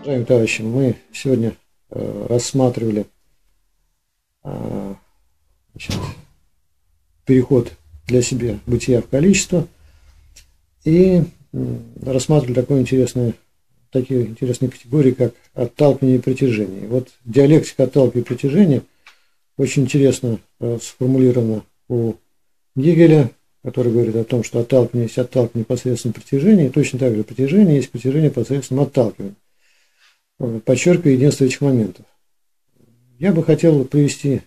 Уважаемые товарищи, мы сегодня рассматривали переход для себя бытия в количество и рассматривали такие интересные категории, как отталкивание и притяжение. Вот диалектика отталкивания и притяжения очень интересно сформулирована у Гегеля, который говорит о том, что отталкивание есть отталкивание посредством притяжения, и точно так же притяжение есть притяжение посредством отталкивания, подчеркивая единство этих моментов. Я бы хотел привести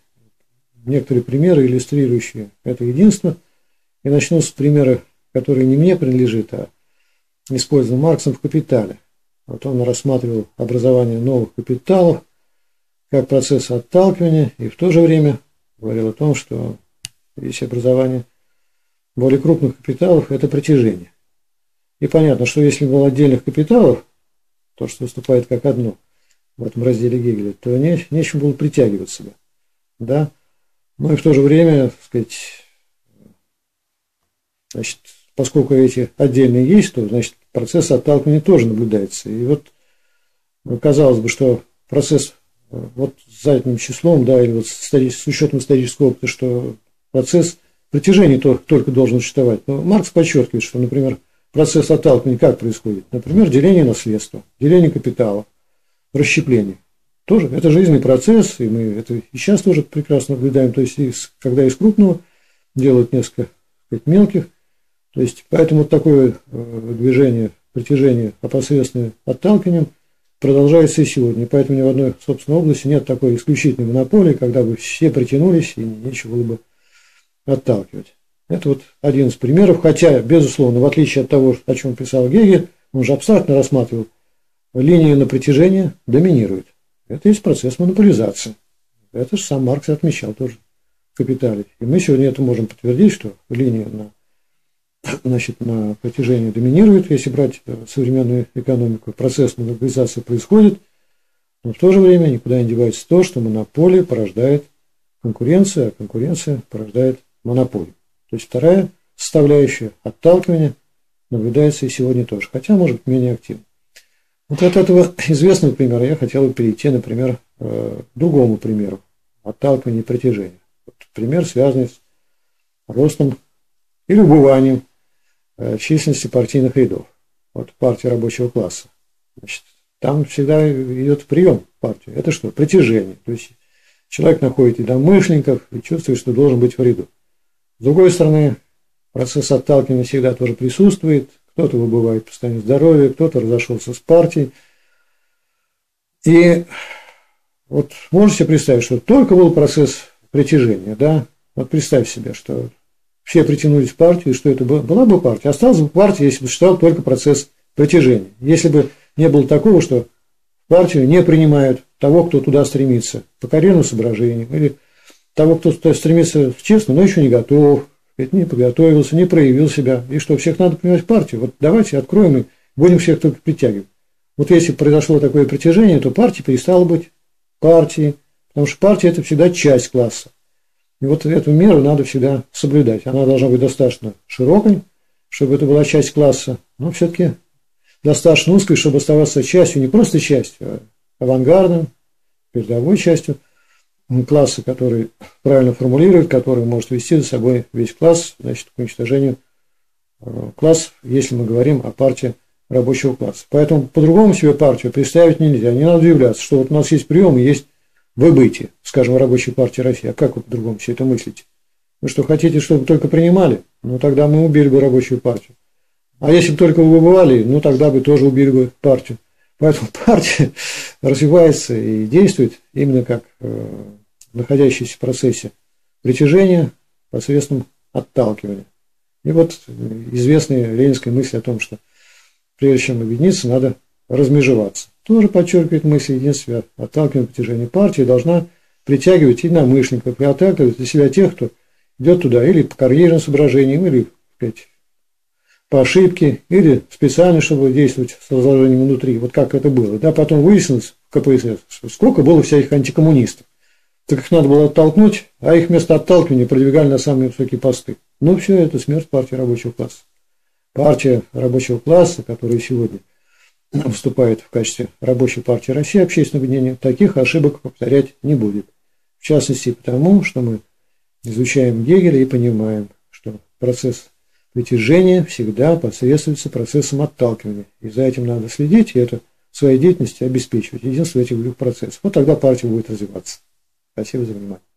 некоторые примеры, иллюстрирующие это единство, и начну с примера, который не мне принадлежит, а использован Марксом в «Капитале». Вот он рассматривал образование новых капиталов как процесс отталкивания, и в то же время говорил о том, что есть образование более крупных капиталов – это притяжение. И понятно, что если было отдельных капиталов, то, что выступает как одно в этом разделе Гегеля, то нечем было притягивать себя. Да? Ну и в то же время, так сказать, значит, поскольку эти отдельные есть, то значит, процесс отталкивания тоже наблюдается. И вот казалось бы, что процесс вот с задним числом, да, или вот с учетом исторического опыта, что процесс притяжения только должен существовать. Но Маркс подчеркивает, что, например, процесс отталкивания как происходит? Например, деление наследства, деление капитала, расщепление. Тоже это жизненный процесс, и мы это и сейчас тоже прекрасно наблюдаем. То есть, когда из крупного делают несколько мелких. То есть, поэтому такое движение, притяжение опосредственное отталкиванием продолжается и сегодня. Поэтому ни в одной, собственно, области нет такой исключительной монополии, когда бы все притянулись и нечего было бы отталкивать. Это вот один из примеров. Хотя, безусловно, в отличие от того, о чем писал Гегель, он же абстрактно рассматривал, линия на притяжение доминирует. Это есть процесс монополизации. Это же сам Маркс отмечал тоже в «Капитале». И мы сегодня это можем подтвердить, что линия на притяжение доминирует. Если брать современную экономику, процесс монополизации происходит, но в то же время никуда не девается то, что монополия порождает конкуренцию, а конкуренция порождает монополию. То есть вторая составляющая отталкивания наблюдается и сегодня тоже, хотя, может быть, менее активно. Вот от этого известного примера я хотел бы перейти, например, к другому примеру отталкивания и притяжения. Вот пример, связанный с ростом или убыванием численности партийных рядов, вот партии рабочего класса. Значит, там всегда идет прием партии. Это что? Притяжение. То есть человек находит и единомышленников, и чувствует, что должен быть в ряду. С другой стороны, процесс отталкивания всегда тоже присутствует. Кто-то выбывает по состоянию здоровья, кто-то разошелся с партией. И вот можете представить, что только был процесс притяжения, да? Вот представь себе, что все притянулись в партию, и что это была бы партия. Осталась бы партия, если бы существовал только процесс притяжения. Если бы не было такого, что в партию не принимают того, кто туда стремится, по карьерным соображениям, или того, кто туда стремится честно, но еще не готов, не подготовился, не проявил себя, и что, всех надо принимать в партию? Вот давайте откроем и будем всех только притягивать. Вот если произошло такое притяжение, то партия перестала быть партией, потому что партия – это всегда часть класса. И вот эту меру надо всегда соблюдать. Она должна быть достаточно широкой, чтобы это была часть класса, но все-таки достаточно узкой, чтобы оставаться частью, не просто частью, а авангардом, передовой частью класса, который правильно формулирует, который может вести за собой весь класс, значит, к уничтожению классов, если мы говорим о партии рабочего класса. Поэтому по-другому себе партию представить нельзя. Не надо удивляться, что вот у нас есть приемы, есть выбытие, скажем, рабочей партии России. А как вы по-другому все это мыслите? Вы что, хотите, чтобы только принимали? Ну, тогда мы убили бы рабочую партию. А если бы только выбывали, ну, тогда бы тоже убили бы партию. Поэтому партия развивается и действует именно как находящийся в процессе притяжения посредством отталкивания. И вот известная ленинская мысль о том, что прежде чем объединиться, надо размежеваться. Тоже подчеркивает мысль единства, отталкивания притяжения. Партия должна притягивать единомышленников, и отталкивать для себя тех, кто идет туда или по карьерным соображениям, или по ошибке, или специально, чтобы действовать с разложением внутри. Вот как это было. Да, потом выяснилось в КПСС, что сколько было всяких антикоммунистов. Так их надо было оттолкнуть, а их вместо отталкивания продвигали на самые высокие посты. Ну, все это смерть партии рабочего класса. Партия рабочего класса, которая сегодня выступает в качестве Рабочей партии России общественного мнения, таких ошибок повторять не будет. В частности, потому, что мы изучаем Гегеля и понимаем, что процесс притяжения всегда посредствуется процессом отталкивания. И за этим надо следить, и это в своей деятельности обеспечивать единство этих двух процессов. Вот тогда партия будет развиваться. Спасибо за внимание.